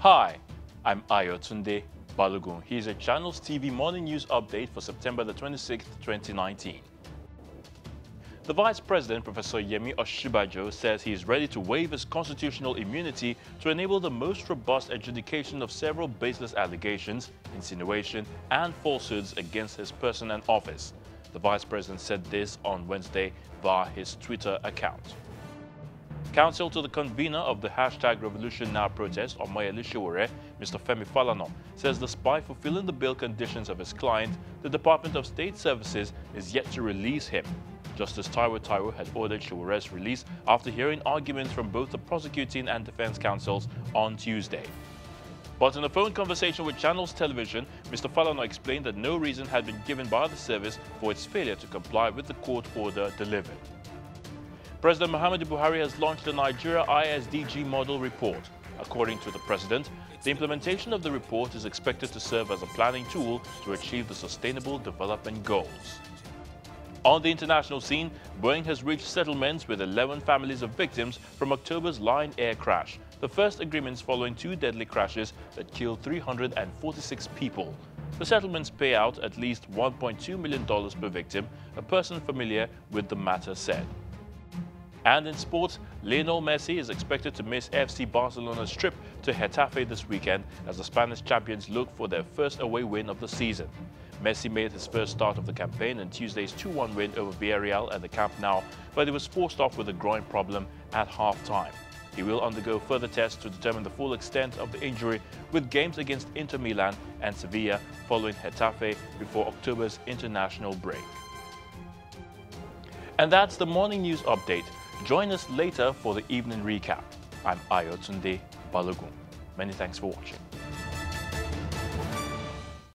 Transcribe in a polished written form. Hi, I'm Ayotunde Balogun. Here's a Channels TV morning news update for September the 26th, 2019. The Vice President, Professor Yemi Osinbajo, says he is ready to waive his constitutional immunity to enable the most robust adjudication of several baseless allegations, insinuation, and falsehoods against his person and office. The Vice President said this on Wednesday via his Twitter account. Counsel to the convener of the #RevolutionNow protest, Omoyele Sowore, Mr. Femi Falana, says despite fulfilling the bail conditions of his client, the Department of State Services is yet to release him. Justice Taiwo Taiwo had ordered Sowore's release after hearing arguments from both the prosecuting and defense counsels on Tuesday. But in a phone conversation with Channels Television, Mr. Falana explained that no reason had been given by the service for its failure to comply with the court order delivered. President Muhammadu Buhari has launched the Nigeria ISDG model report. According to the president, the implementation of the report is expected to serve as a planning tool to achieve the Sustainable Development Goals. On the international scene, Boeing has reached settlements with 11 families of victims from October's Lion Air crash, the first agreements following two deadly crashes that killed 346 people. The settlements pay out at least $1.2 million per victim, a person familiar with the matter said. And in sports, Lionel Messi is expected to miss FC Barcelona's trip to Getafe this weekend as the Spanish champions look for their first away win of the season. Messi made his first start of the campaign in Tuesday's 2-1 win over Villarreal at the Camp Nou, but he was forced off with a groin problem at half-time. He will undergo further tests to determine the full extent of the injury, with games against Inter Milan and Sevilla following Getafe before October's international break. And that's the morning news update. Join us later for the evening recap. I'm Ayotunde Balogun. Many thanks for watching.